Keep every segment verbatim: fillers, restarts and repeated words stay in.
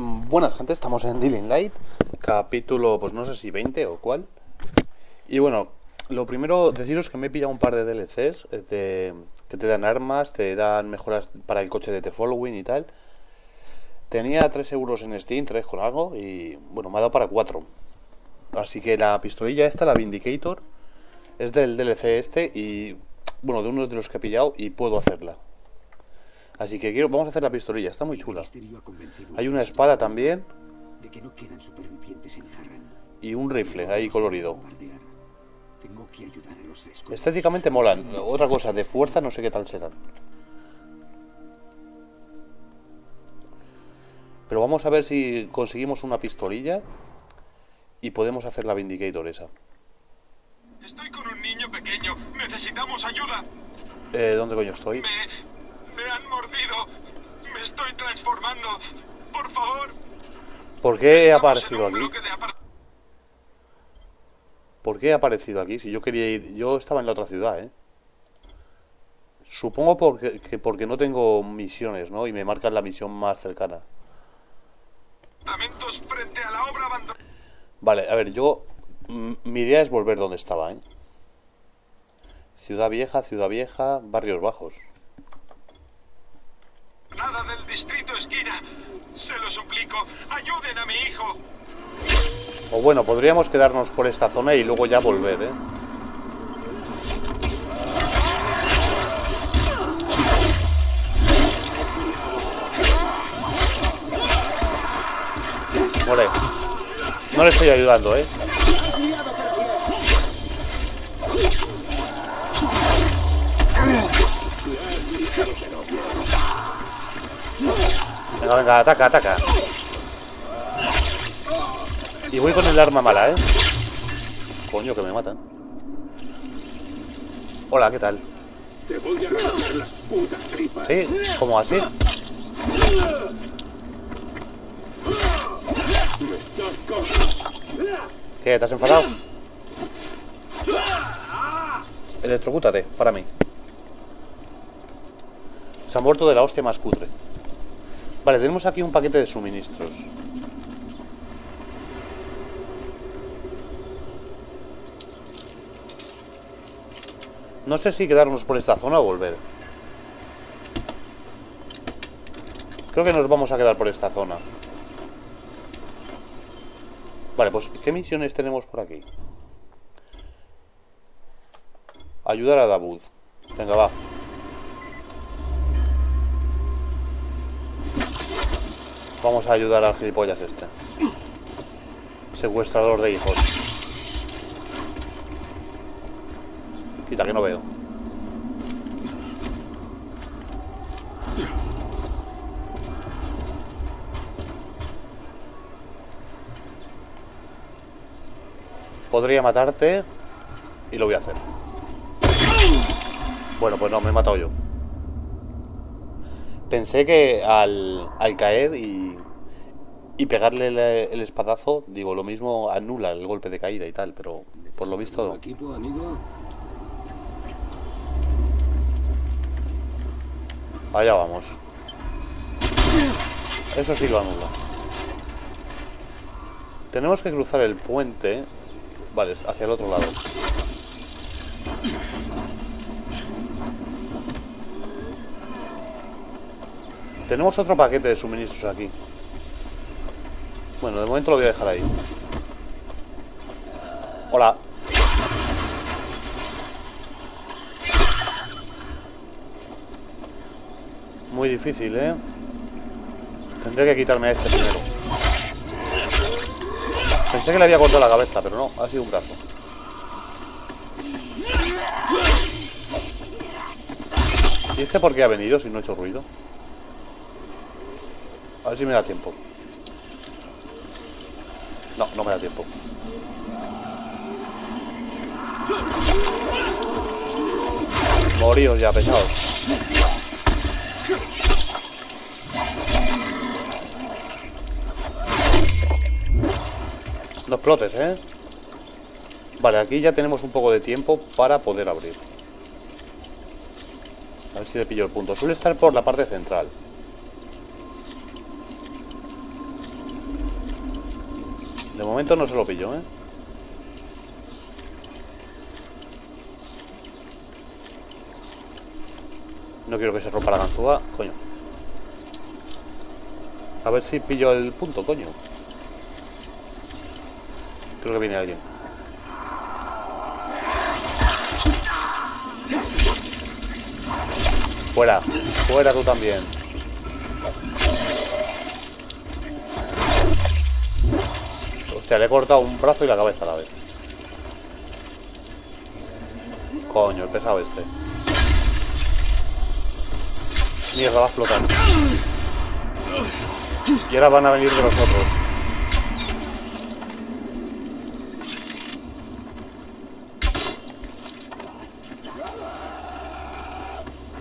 Buenas gente, estamos en Dying Light, capítulo, pues no sé si veinte o cuál. Y bueno, lo primero deciros que me he pillado un par de D L Cs de, que te dan armas, te dan mejoras para el coche de The Following y tal. Tenía tres euros en Steam, tres con algo, y bueno, me ha dado para cuatro. Así que la pistolilla esta, la Vindicator, es del D L C este y, bueno, de uno de los que he pillado y puedo hacerla. Así que quiero, vamos a hacer la pistolilla, está muy chula. Hay una espada también de que no quedan supervivientes en Harran, y un rifle ahí colorido. Tengo que ayudar a los escotos. Estéticamente molan, otra cosa, de fuerza no sé qué tal serán. Pero vamos a ver si conseguimos una pistolilla y podemos hacer la Vindicator esa. Estoy con un niño pequeño, necesitamos ayuda. Eh, ¿dónde coño estoy? Me... Me han mordido. Me estoy transformando. Por favor. ¿Por qué he aparecido aquí? ¿Por qué he aparecido aquí? Si yo quería ir... Yo estaba en la otra ciudad, ¿eh? Supongo porque, que porque no tengo misiones, ¿no? Y me marcan la misión más cercana. Vale, a ver, yo... Mi idea es volver donde estaba, ¿eh? Ciudad vieja, ciudad vieja, barrios bajos. Nada del distrito esquina. Se lo suplico, ayuden a mi hijo. O bueno, podríamos quedarnos por esta zona y luego ya volver, ¿eh? Vale. No le estoy ayudando, ¿eh? Venga, venga, ataca, ataca. Y voy con el arma mala, ¿eh? Coño, que me matan. Hola, ¿qué tal? Te voy a romper las putas tripas. Sí, ¿cómo así? ¿Qué? ¿Te has enfadado? Electrocútate, para mí. Se ha muerto de la hostia más cutre. Vale, tenemos aquí un paquete de suministros. No sé si quedarnos por esta zona o volver. Creo que nos vamos a quedar por esta zona. Vale, pues ¿qué misiones tenemos por aquí? Ayudar a David. Venga, va. Vamos a ayudar al gilipollas este. Secuestrador de hijos. Quita, que no veo. Podría matarte y lo voy a hacer. Bueno, pues no, me he matado yo. Pensé que al, al caer y, y pegarle el, el espadazo, digo, lo mismo anula el golpe de caída y tal, pero por lo visto no. Equipo, amigo. Allá vamos. Eso sí lo anula. Tenemos que cruzar el puente. Vale, hacia el otro lado. Tenemos otro paquete de suministros aquí. Bueno, de momento lo voy a dejar ahí. Hola. Muy difícil, ¿eh? Tendré que quitarme a este primero. Pensé que le había cortado la cabeza, pero no, ha sido un brazo. ¿Y este por qué ha venido si no ha hecho ruido? A ver si me da tiempo. No, no me da tiempo. Moríos ya, pesados. No explotes, ¿eh? Vale, aquí ya tenemos un poco de tiempo para poder abrir. A ver si le pillo el punto. Suele estar por la parte central. De momento no se lo pillo, ¿eh? No quiero que se rompa la ganzúa, coño. A ver si pillo el punto, coño. Creo que viene alguien. Fuera, fuera tú también. Hostia, le he cortado un brazo y la cabeza a la vez. Coño, el pesado este. Mierda, va a flotar. Y ahora van a venir de nosotros.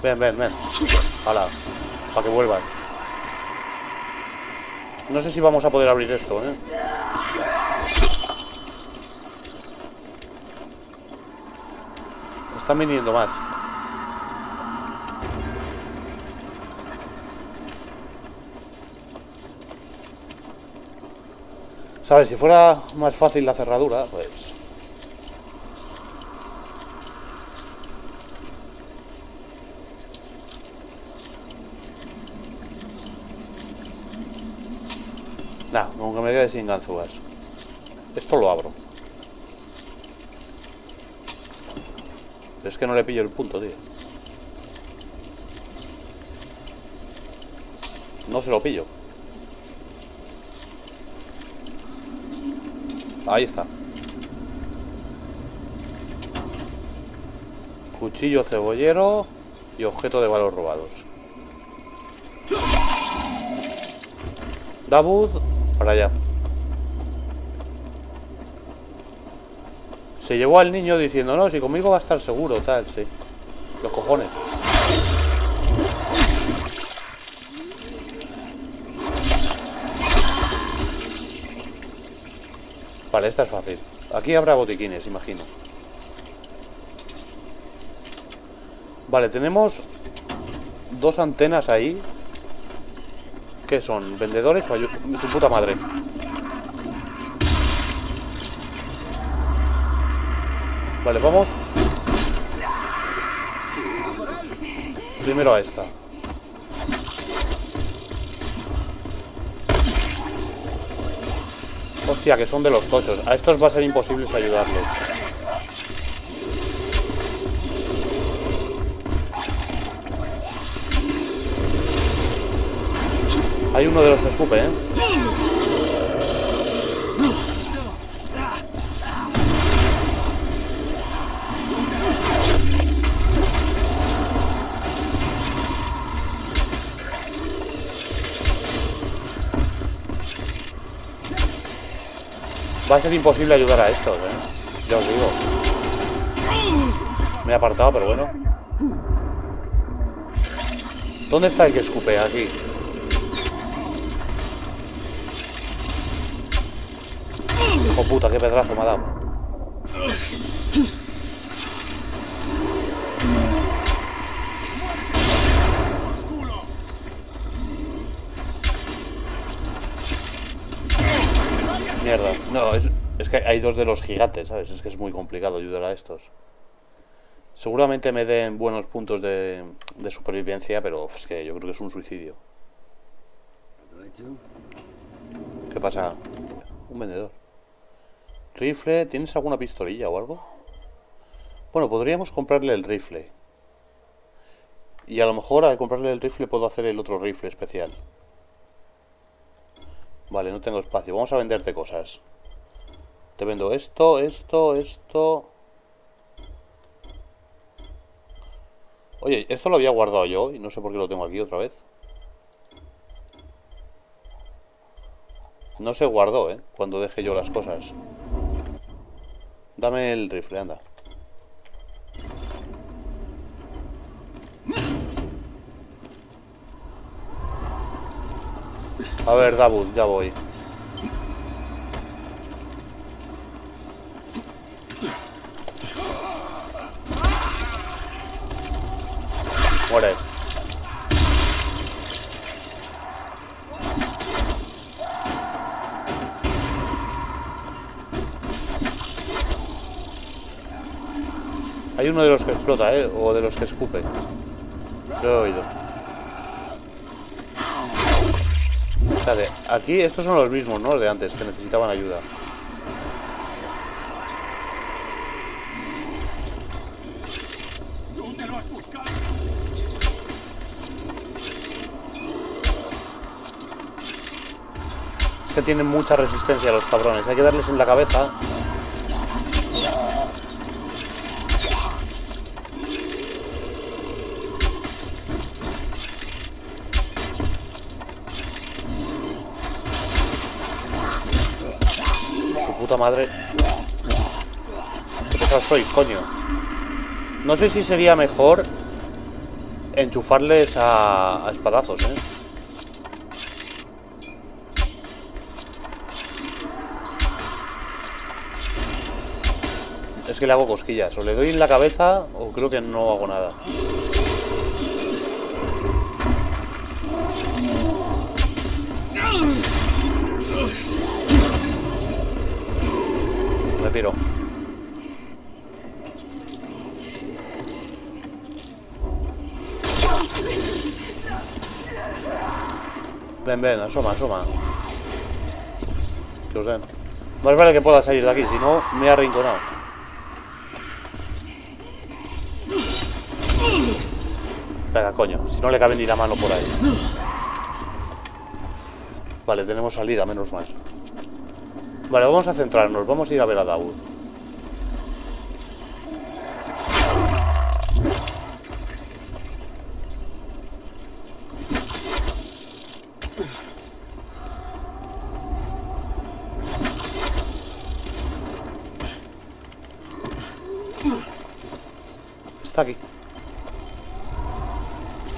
Ven, ven, ven. Hala, para que vuelvas. No sé si vamos a poder abrir esto, ¿eh? Están viniendo más. ¿Sabes? Si fuera más fácil la cerradura, pues... Nah, aunque me quede sin ganzúas. Esto lo abro. Pero es que no le pillo el punto, tío. No se lo pillo. Ahí está. Cuchillo cebollero y objeto de valor robados. David, para allá. Se llevó al niño diciendo, no, si conmigo va a estar seguro, tal, sí. Los cojones. Vale, esta es fácil. Aquí habrá botiquines, imagino. Vale, tenemos dos antenas ahí. ¿Qué son? ¿Vendedores o ayuda? Su puta madre. Vale, vamos. Primero a esta. Hostia, que son de los tochos. A estos va a ser imposible ayudarles. Hay uno de los que escupe, ¿eh? Va a ser imposible ayudar a estos, ¿eh? Ya os digo. Me he apartado, pero bueno. ¿Dónde está el que escupe? Aquí. Hijo puta, qué pedrazo me ha dado. Mierda. No, es, es que hay dos de los gigantes, ¿sabes? Es que es muy complicado ayudar a estos. Seguramente me den buenos puntos de, de supervivencia, pero es que yo creo que es un suicidio. ¿Qué pasa? Un vendedor. Rifle, ¿tienes alguna pistolilla o algo? Bueno, podríamos comprarle el rifle. Y a lo mejor al comprarle el rifle puedo hacer el otro rifle especial. Vale, no tengo espacio. Vamos a venderte cosas. Te vendo esto, esto, esto. Oye, esto lo había guardado yo y no sé por qué lo tengo aquí otra vez. No se guardó, ¿eh? Cuando dejé yo las cosas. Dame el rifle, anda. A ver, David, ya voy. Muere. Hay uno de los que explota, ¿eh? O de los que escupe. Lo he oído. Vale, aquí estos son los mismos, ¿no? Los de antes, que necesitaban ayuda. Es que tienen mucha resistencia los cabrones. Hay que darles en la cabeza. Madre, qué pesados sois, coño. No sé si sería mejor enchufarles a, a espadazos, ¿eh? Es que le hago cosquillas, o le doy en la cabeza o creo que no hago nada. Tiro. Ven, ven, asoma, asoma. Que os den. Más vale que pueda salir de aquí, si no me he arrinconado. Venga, coño, si no le cabe ni la mano por ahí. Vale, tenemos salida, menos mal. Vale, vamos a centrarnos, vamos a ir a ver a David. Está aquí.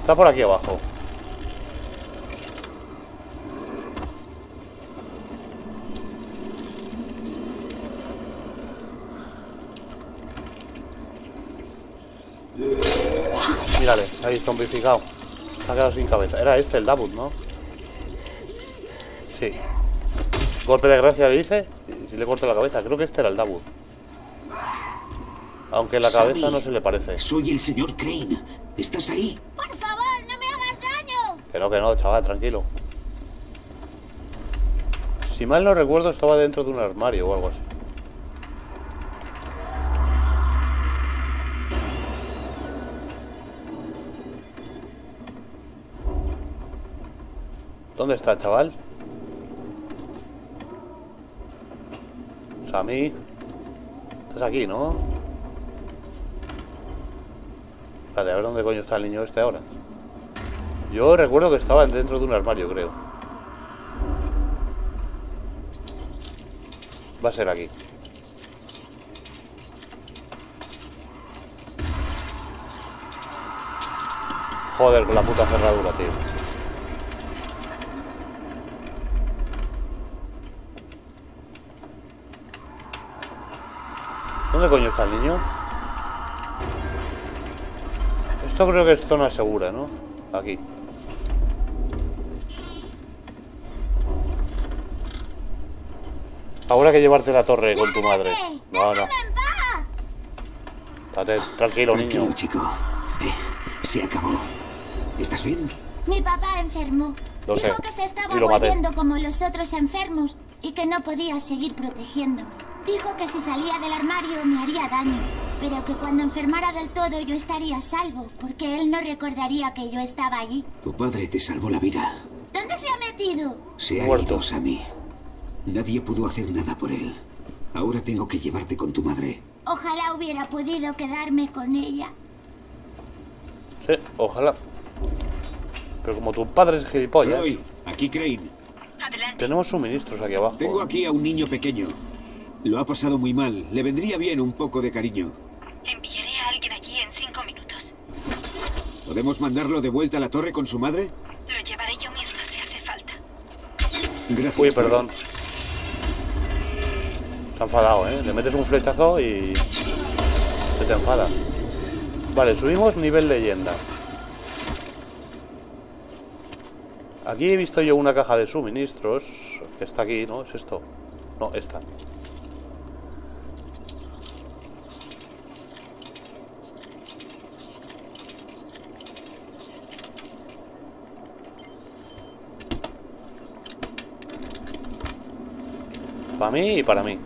Está por aquí abajo. Mírale, ahí zombificado. Se ha quedado sin cabeza. Era este el David, ¿no? Sí. Golpe de gracia dice. Si le corto la cabeza, creo que este era el David. Aunque la cabeza Sammy, no se le parece. Soy el señor Crane. ¿Estás ahí? Por favor, no me hagas daño. Que no, que no, chaval, tranquilo. Si mal no recuerdo, estaba dentro de un armario o algo así. ¿Dónde está, chaval? Sammy. Estás aquí, ¿no? Vale, a ver dónde coño está el niño este ahora. Yo recuerdo que estaba dentro de un armario, creo. Va a ser aquí. Joder, con la puta cerradura, tío. ¿Dónde coño está el niño? Esto creo que es zona segura, ¿no? Aquí. Ahora que llevarte la torre con tu madre. No, no. Date, tranquilo, niño. Tranquilo, chico. Eh, se acabó. ¿Estás bien? Mi papá enfermó. Lo sé. Dijo que se estaba volviendo como los otros enfermos y que no podía seguir protegiéndome. Dijo que si salía del armario me haría daño, pero que cuando enfermara del todo yo estaría a salvo, porque él no recordaría que yo estaba allí. Tu padre te salvó la vida. ¿Dónde se ha metido? Se ha ido, Sammy. Nadie pudo hacer nada por él. Ahora tengo que llevarte con tu madre. Ojalá hubiera podido quedarme con ella. Sí, ojalá. Pero como tu padre es gilipollas... Roy, aquí Crane. Adelante. Tenemos suministros aquí abajo. Tengo aquí a un niño pequeño. Lo ha pasado muy mal. Le vendría bien un poco de cariño. Enviaré a alguien aquí en cinco minutos. ¿Podemos mandarlo de vuelta a la torre con su madre? Lo llevaré yo misma si hace falta. Gracias. Uy, perdón. Se ha enfadado, ¿eh? Le metes un flechazo y... se te enfada. Vale, subimos nivel leyenda. Aquí he visto yo una caja de suministros. Que está aquí, ¿no? ¿Es esto? No, esta. Para mí y para mí.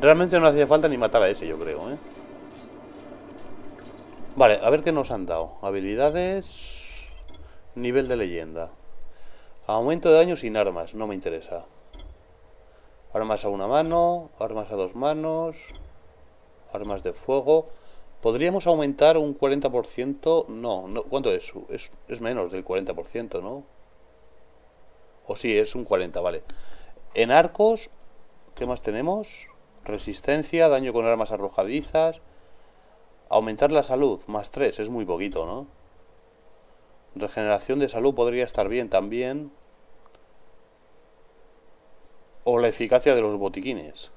Realmente no hacía falta ni matar a ese, yo creo, ¿eh? Vale, a ver qué nos han dado. Habilidades. Nivel de leyenda. Aumento de daño sin armas. No me interesa. Armas a una mano. Armas a dos manos. Armas de fuego. Podríamos aumentar un cuarenta por ciento. No, no. ¿Cuánto es? Es, es menos del cuarenta por ciento, ¿no? O sí, es un cuarenta, vale. En arcos. ¿Qué más tenemos? Resistencia, daño con armas arrojadizas. Aumentar la salud, más tres, es muy poquito, ¿no? Regeneración de salud podría estar bien también. O la eficacia de los botiquines.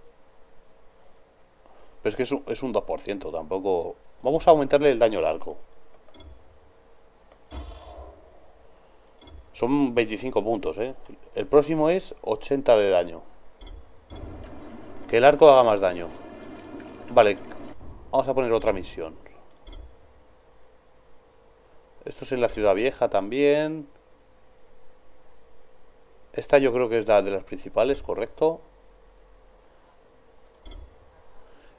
Pero es que es un, es un dos por ciento, tampoco... Vamos a aumentarle el daño al arco. Son veinticinco puntos, ¿eh? El próximo es ochenta de daño. Que el arco haga más daño. Vale. Vamos a poner otra misión. Esto es en la ciudad vieja también. Esta yo creo que es la de las principales, correcto.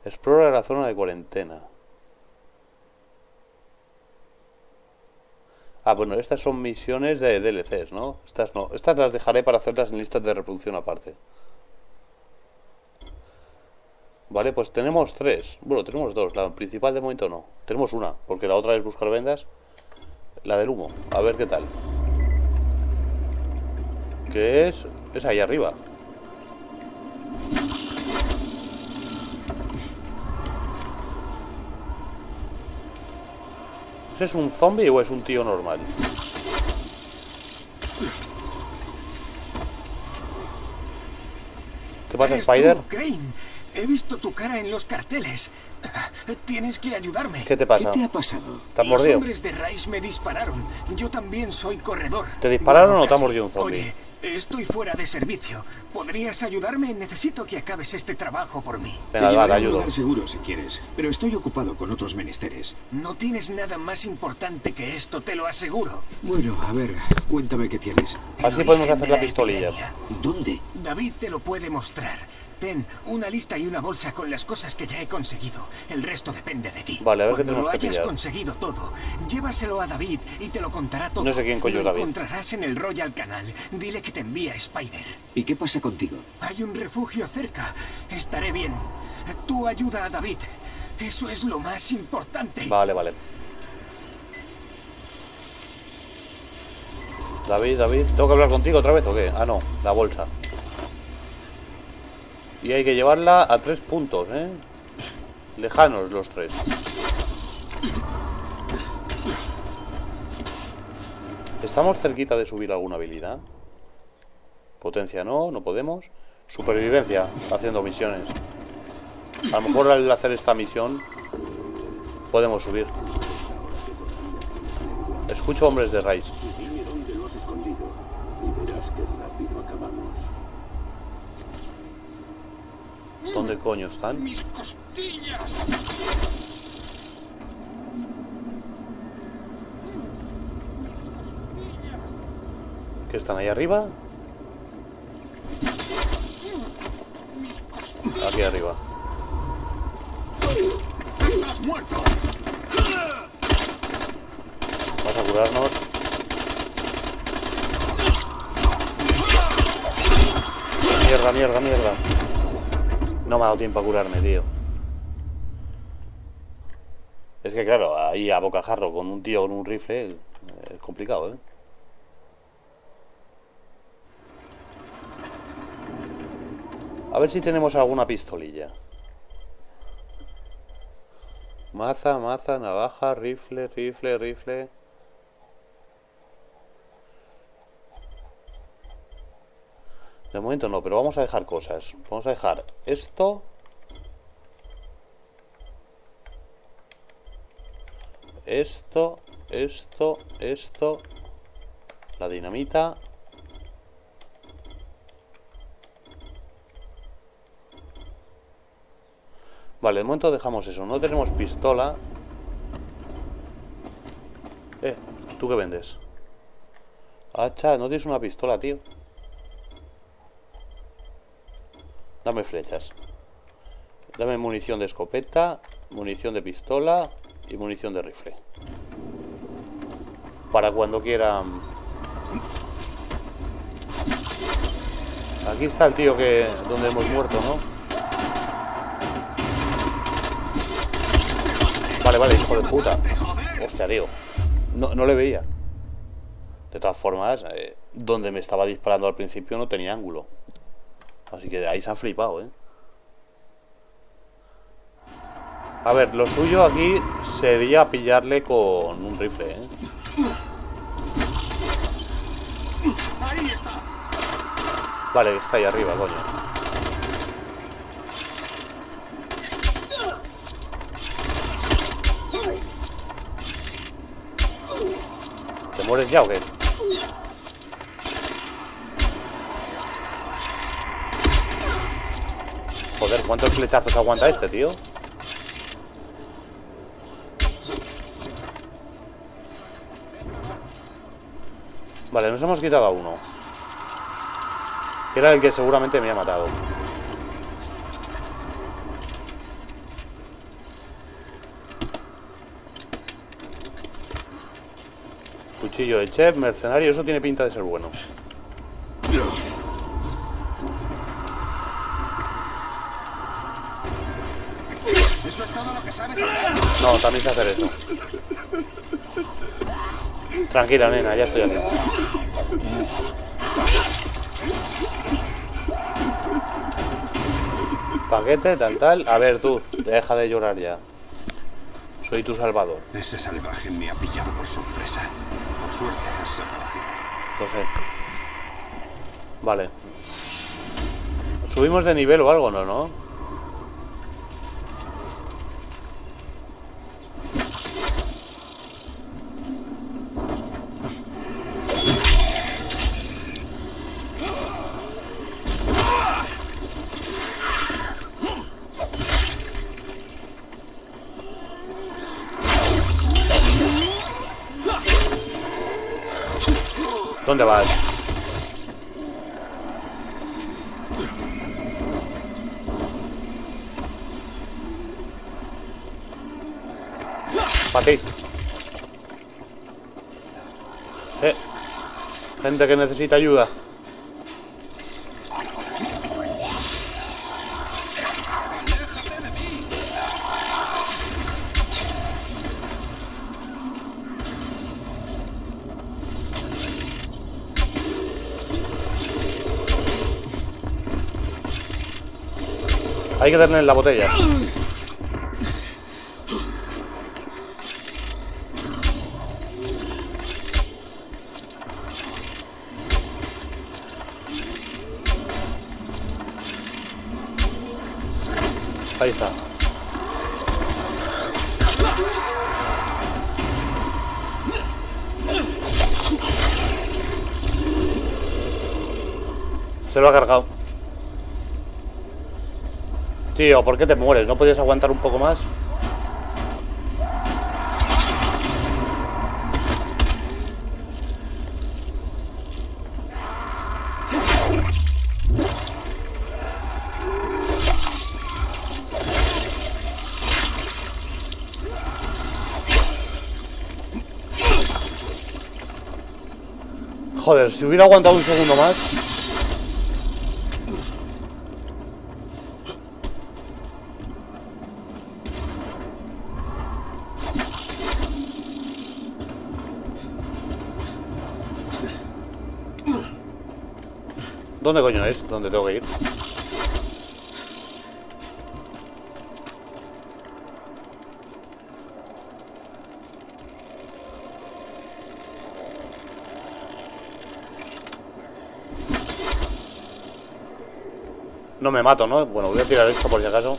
Explora la zona de cuarentena. Ah, bueno, estas son misiones de D L Cs, ¿no? Estas no. Estas las dejaré para hacerlas en listas de reproducción aparte. Vale, pues tenemos tres. Bueno, tenemos dos. La principal de momento no. Tenemos una, porque la otra es buscar vendas. La del humo. A ver qué tal. ¿Qué es? Es ahí arriba. ¿Ese es un zombie o es un tío normal? ¿Qué pasa, Spider? He visto tu cara en los carteles. Tienes que ayudarme. ¿Qué te pasa? ¿Qué te ha pasado? ¿Te has mordido? Los hombres de Rice me dispararon. Yo también soy corredor. ¿Te dispararon bueno, o te ha mordido un zombie? Oye, estoy fuera de servicio. ¿Podrías ayudarme? Necesito que acabes este trabajo por mí. Venga, te va, te ayudo. Seguro si quieres, pero estoy ocupado con otros menesteres. No tienes nada más importante que esto, te lo aseguro. Bueno, a ver, cuéntame qué tienes. Así podemos hacer la pistolilla. ¿Dónde? David te lo puede mostrar. Ten una lista y una bolsa con las cosas que ya he conseguido. El resto depende de ti. Vale, a ver qué tenemos que pillar. Cuando lo hayas conseguido todo, llévaselo a David y te lo contará todo. No sé quién coño es David. Lo encontrarás en el Royal Canal. Dile que te envía Spider. ¿Y qué pasa contigo? Hay un refugio cerca. Estaré bien. Tú ayuda a David. Eso es lo más importante. Vale, vale. David, David, ¿tengo que hablar contigo otra vez o qué? Ah, no, la bolsa. Y hay que llevarla a tres puntos, ¿eh? Lejanos los tres. Estamos cerquita de subir alguna habilidad. Potencia no, no podemos. Supervivencia, haciendo misiones. A lo mejor al hacer esta misión podemos subir. Escucho hombres de Rice. Dime dónde lo has escondido y verás que rápido acabamos. ¿Dónde coño están? ¡Mis costillas! ¿Qué están ahí arriba? Aquí arriba. ¡Estás muerto! Vas a curarnos. Mierda, mierda, mierda. No me ha dado tiempo a curarme, tío. Es que claro, ahí a bocajarro con un tío con un rifle es complicado, ¿eh? A ver si tenemos alguna pistolilla. Maza, maza, navaja, rifle, rifle, rifle. De momento no, pero vamos a dejar cosas. Vamos a dejar esto. Esto, esto, esto. La dinamita. Vale, de momento dejamos eso. No tenemos pistola. Eh, ¿tú qué vendes? Hacha, no tienes una pistola, tío. Dame flechas. Dame munición de escopeta, munición de pistola y munición de rifle. Para cuando quieran. Aquí está el tío que donde hemos muerto, ¿no? Vale, vale, hijo de puta. Hostia, tío. No, no le veía. De todas formas, eh, donde me estaba disparando al principio no tenía ángulo. Así que de ahí se han flipado, ¿eh? A ver, lo suyo aquí sería pillarle con un rifle, ¿eh? Ahí está. Vale, está ahí arriba, coño. ¿Te mueres ya o qué? Joder, ¿cuántos flechazos aguanta este, tío? Vale, nos hemos quitado a uno. Que era el que seguramente me ha matado. Cuchillo de chef, mercenario, eso tiene pinta de ser bueno. ¿Eso es todo lo que sabes hacer? No, también sé hacer eso. Tranquila, nena, ya estoy aquí. Paquete, tal, tal. A ver, tú, deja de llorar ya. Soy tu salvador. Ese salvaje me ha pillado por sorpresa. Por suerte has aparecido. Lo sé. Vale. ¿Subimos de nivel o algo, no, no? ¿Dónde vas? Patí. Eh. Gente que necesita ayuda. Hay que darle en la botella. Ahí está. Se lo ha cargado. Tío, ¿por qué te mueres? ¿No podías aguantar un poco más? Joder, si hubiera aguantado un segundo más... ¿Dónde coño es? ¿Dónde tengo que ir? No me mato, ¿no? Bueno, voy a tirar esto por si acaso.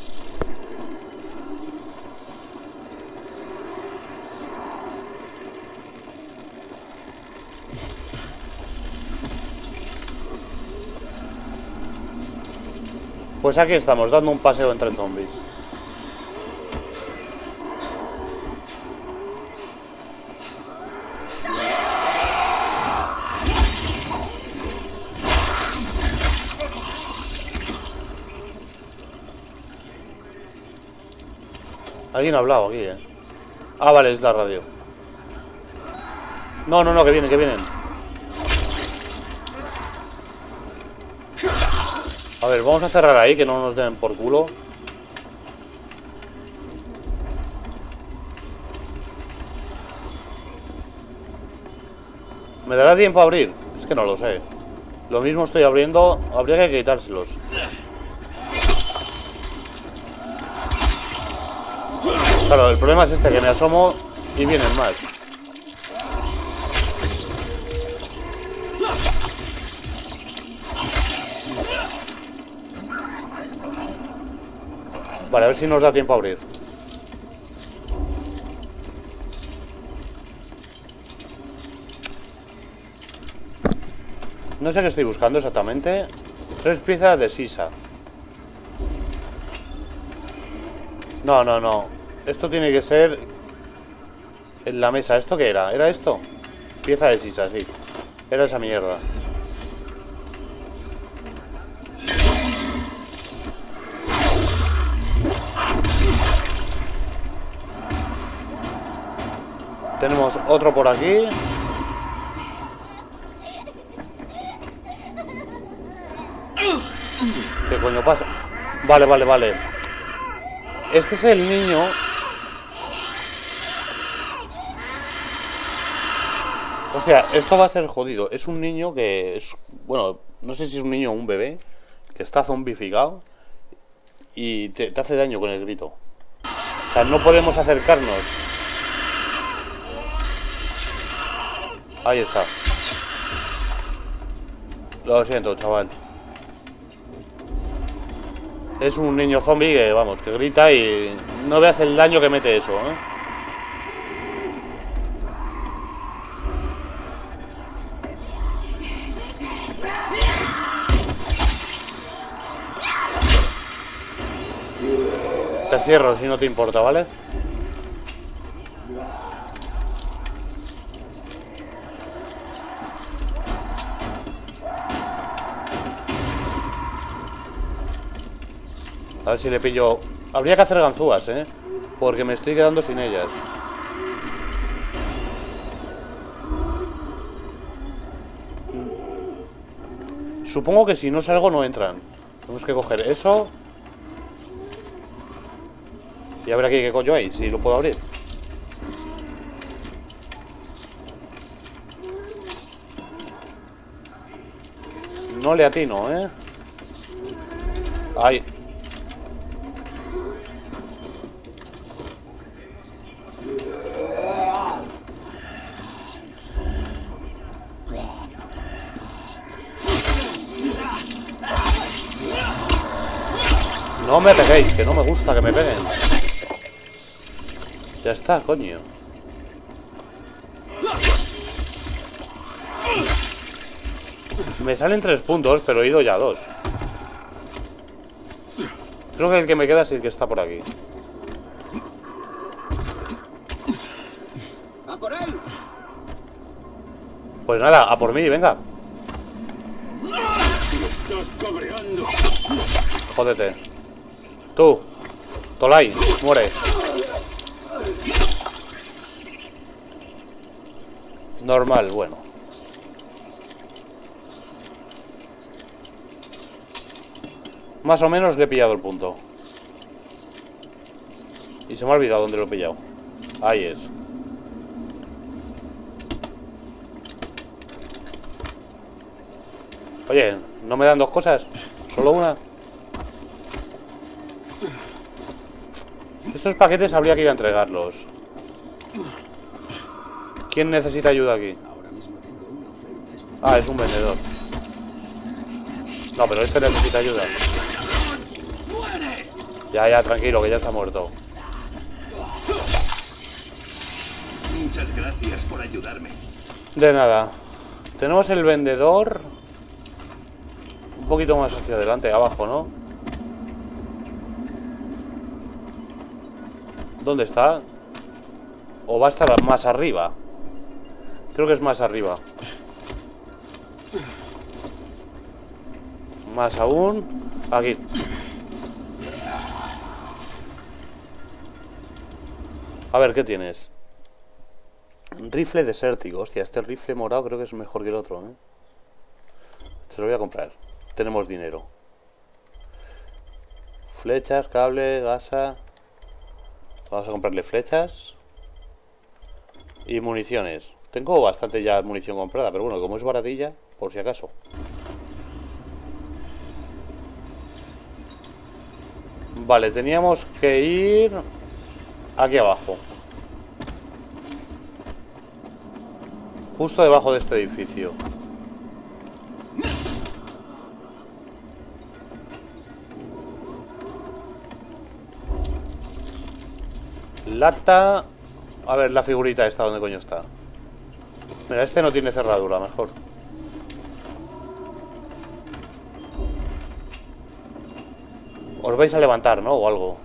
Pues aquí estamos, dando un paseo entre zombies. Alguien ha hablado aquí, eh. Ah, vale, es la radio. No, no, no, que vienen, que vienen. A ver, vamos a cerrar ahí, que no nos den por culo. ¿Me dará tiempo a abrir? Es que no lo sé. Lo mismo estoy abriendo. Habría que quitárselos. Claro, el problema es este, que me asomo y vienen más. Vale, a ver si nos da tiempo a abrir. No sé qué estoy buscando exactamente. Tres piezas de sisa. No, no, no. Esto tiene que ser en la mesa. ¿Esto qué era? ¿Era esto? Pieza de sisa, sí. Era esa mierda. Tenemos otro por aquí. ¿Qué coño pasa? Vale, vale, vale. Este es el niño. Hostia, esto va a ser jodido. Es un niño que es... Bueno, no sé si es un niño o un bebé que está zombificado y te, te hace daño con el grito. O sea, no podemos acercarnos. Ahí está. Lo siento, chaval. Es un niño zombie que, vamos, que grita y no veas el daño que mete eso, ¿eh? Te cierro si no te importa, ¿vale? A ver si le pillo... Habría que hacer ganzúas, ¿eh? Porque me estoy quedando sin ellas. Supongo que si no salgo no entran. Tenemos que coger eso. Y a ver aquí qué coño hay, si lo puedo abrir. No le atino, ¿eh? Ahí. No me peguéis, que no me gusta que me peguen. Ya está, coño. Me salen tres puntos, pero he ido ya a dos. Creo que el que me queda es el que está por aquí. ¡A por él! Pues nada, a por mí, venga. ¡Estás cabreando! Jódete. Tú, Tolai, muere. Normal, bueno. Más o menos le he pillado el punto. Y se me ha olvidado dónde lo he pillado. Ahí es. Oye, ¿no me dan dos cosas? ¿Solo una? Estos paquetes habría que ir a entregarlos. ¿Quién necesita ayuda aquí? Ah, es un vendedor. No, pero este necesita ayuda. Ya, ya, tranquilo, que ya está muerto. Muchas gracias por ayudarme. De nada. Tenemos el vendedor. Un poquito más hacia adelante, abajo, ¿no? ¿Dónde está? ¿O va a estar más arriba? Creo que es más arriba. Más aún. Aquí. A ver, ¿qué tienes? Rifle desértico. Hostia, este rifle morado creo que es mejor que el otro, ¿eh? Se lo voy a comprar. Tenemos dinero. Flechas, cable, gasa. Vamos a comprarle flechas. Y municiones. Tengo bastante ya munición comprada, pero bueno, como es baratilla, por si acaso. Vale, teníamos que ir aquí abajo. Justo debajo de este edificio. Lata. A ver, la figurita esta, ¿dónde coño está? Mira, este no tiene cerradura, mejor. Os vais a levantar, ¿no? O algo.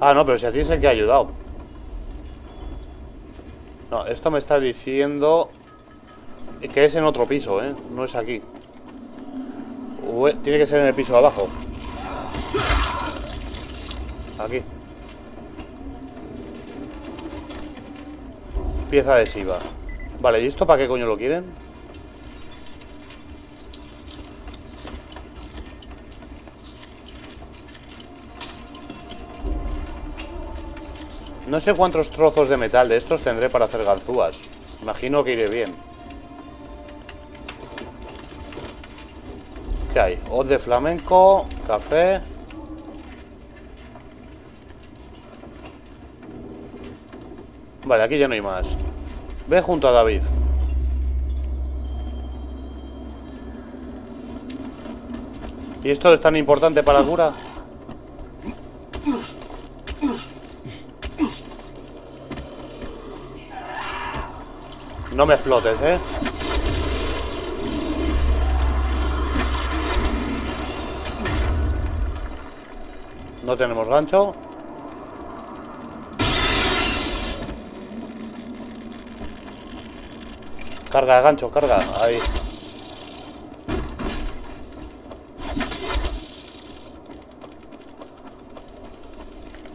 Ah, no, pero si a ti es el que ha ayudado. No, esto me está diciendo que es en otro piso, ¿eh? No es aquí. Ué, tiene que ser en el piso de abajo. Aquí. Pieza adhesiva. Vale, ¿y esto para qué coño lo quieren? No sé cuántos trozos de metal de estos tendré para hacer ganzúas. Imagino que iré bien. ¿Qué hay? Hoz de flamenco, café. Vale, aquí ya no hay más. Ve junto a David. ¿Y esto es tan importante para la cura? No me explotes, ¿eh? No tenemos gancho. Carga, gancho, carga. Ahí.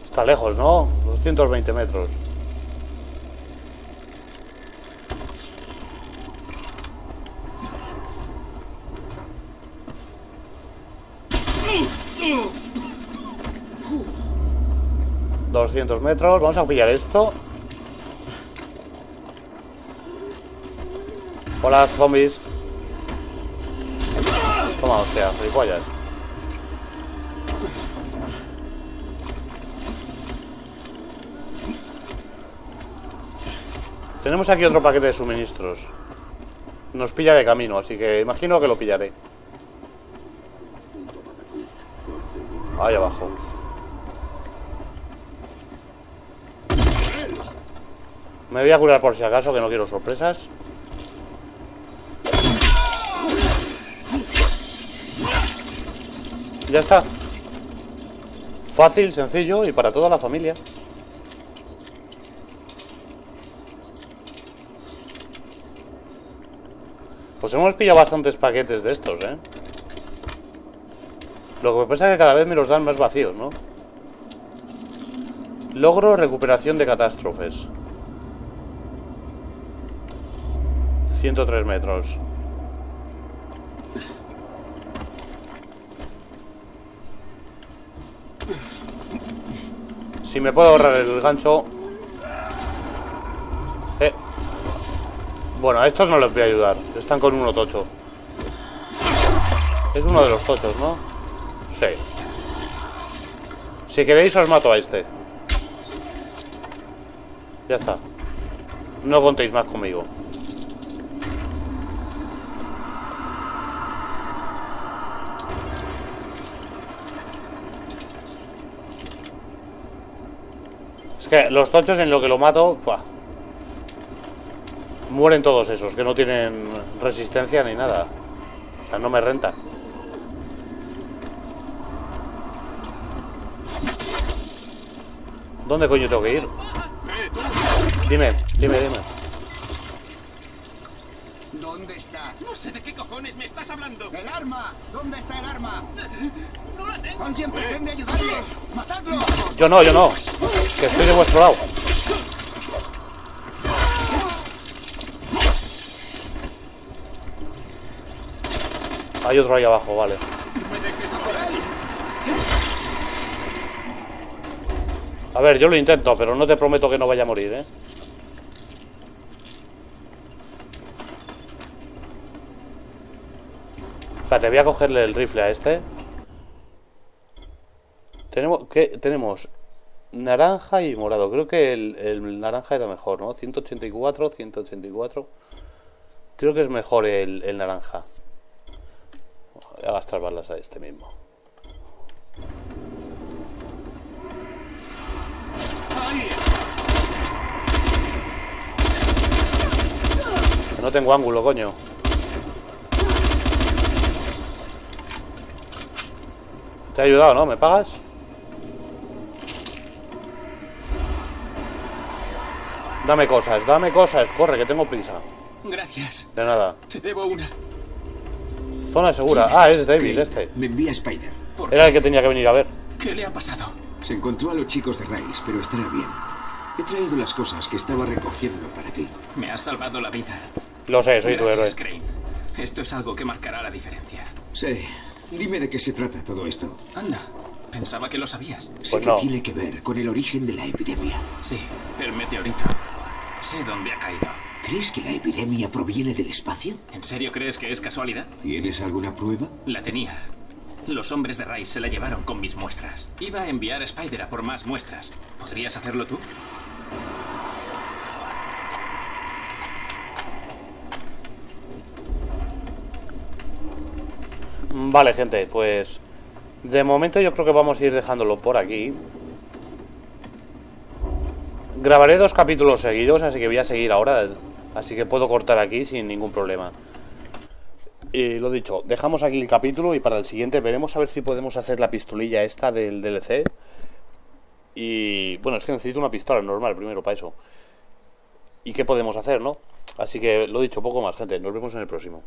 Está lejos, ¿no? doscientos veinte metros. doscientos metros, vamos a pillar esto. Hola, zombies. Toma, hostia, gilipollas. Tenemos aquí otro paquete de suministros. Nos pilla de camino, así que imagino que lo pillaré. Ahí abajo. Me voy a curar por si acaso, que no quiero sorpresas. Ya está. Fácil, sencillo y para toda la familia. Pues hemos pillado bastantes paquetes de estos, ¿eh? Lo que me pasa es que cada vez me los dan más vacíos, ¿no? Logro recuperación de catástrofes. ciento tres metros. Si me puedo ahorrar el gancho. eh. Bueno, a estos no les voy a ayudar. Están con uno tocho. Es uno de los tochos, ¿no? Sí. Si queréis os mato a este. Ya está. No contéis más conmigo. Es que los tochos en lo que lo mato, ¡pua! Mueren todos esos, que no tienen resistencia ni nada. O sea, no me renta. ¿Dónde coño tengo que ir? Dime, dime, dime. ¿Dónde está? No sé de qué cojones me estás hablando. ¡El arma! ¿Dónde está el arma? No la tengo. ¿Alguien pretende ayudarle? ¡Matadlo! Yo no, yo no. Que estoy de vuestro lado. Hay otro ahí abajo, vale. A ver, yo lo intento, pero no te prometo que no vaya a morir, ¿eh? Espérate, voy a cogerle el rifle a este. Tenemos, ¿qué? Tenemos naranja y morado. Creo que el, el naranja era mejor, ¿no? ciento ochenta y cuatro, ciento ochenta y cuatro. Creo que es mejor el, el naranja. Voy a gastar balas a este mismo. Que no tengo ángulo, coño. Te ha ayudado, ¿no? ¿Me pagas? Dame cosas, dame cosas. Corre, que tengo prisa. Gracias. De nada. Te debo una. Zona segura. Ah, es David, este. Me envía Spider. Era el que tenía que venir a ver. ¿Qué le ha pasado? Se encontró a los chicos de Rice, pero estará bien. He traído las cosas que estaba recogiendo para ti. Me has salvado la vida. Lo sé, soy tu héroe. Crane. Esto es algo que marcará la diferencia. Sí. Dime de qué se trata todo esto. Anda, pensaba que lo sabías. Pues sé que no. Tiene que ver con el origen de la epidemia. Sí, el meteorito. Sé dónde ha caído. ¿Crees que la epidemia proviene del espacio? ¿En serio crees que es casualidad? ¿Tienes alguna prueba? La tenía. Los hombres de Rice se la llevaron con mis muestras. Iba a enviar a Spider a por más muestras. ¿Podrías hacerlo tú? Vale, gente, pues de momento yo creo que vamos a ir dejándolo por aquí. Grabaré dos capítulos seguidos, así que voy a seguir ahora. Así que puedo cortar aquí sin ningún problema. Y lo dicho, dejamos aquí el capítulo y para el siguiente veremos a ver si podemos hacer la pistolilla esta del D L C. Y bueno, es que necesito una pistola normal primero para eso. ¿Y qué podemos hacer, no? Así que lo dicho, poco más, gente. Nos vemos en el próximo.